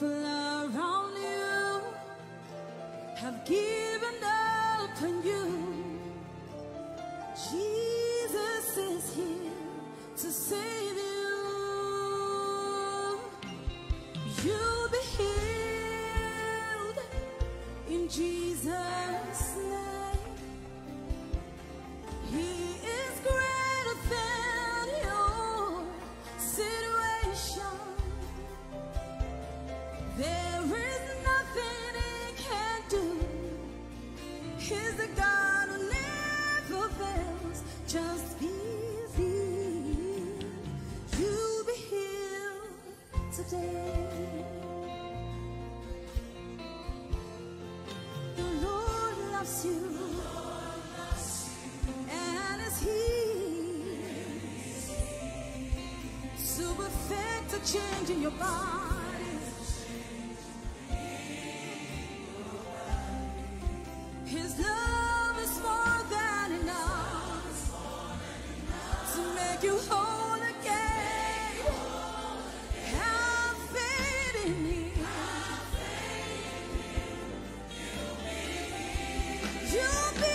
people around you have given up on you. Jesus is here to save you. You'll be healed in Jesus' name. He is greater than your situation. There is nothing He can't do. He's the God who never fails. Just be healed. You'll be healed today. The Lord loves you. And is He so perfect to change in your body? His love is more than enough to make you whole again. Have faith in Him. You'll be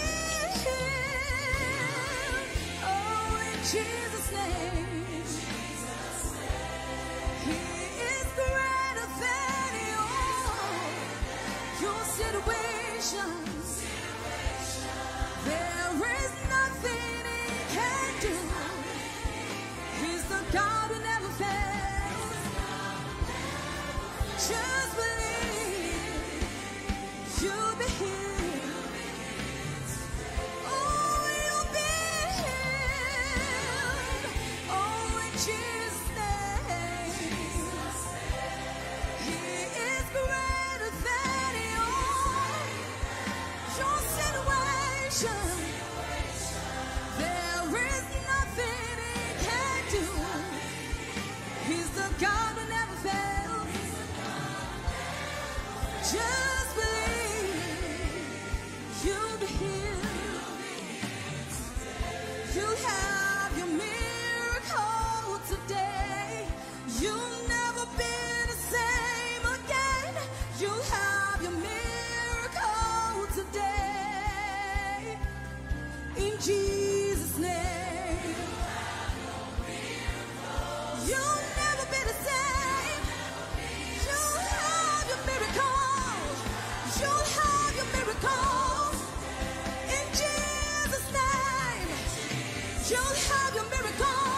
healed. Oh, in Jesus' name. He is greater than your situations. There is nothing He can do. He's the God who never fails. Just believe. You'll be healed. Oh, you'll be healed. Oh, in Jesus' name. He is greater than your situation. There is nothing He can do. He's the God who never fails. Just believe. You'll be healed. You'll have your miracle today. You'll never be the same again. You'll have your miracle today. In Jesus' name. You'll never be the same. You'll have your miracle. You'll have your miracle. In Jesus' name. You'll have your miracle.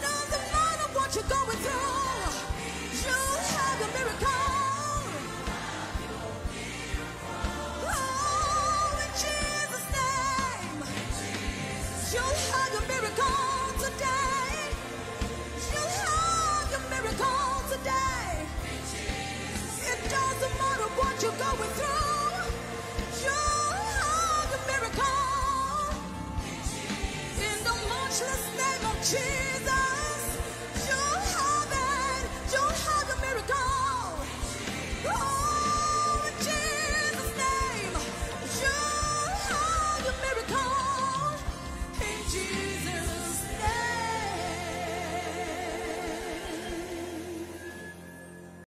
Doesn't matter what you're going